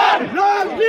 sit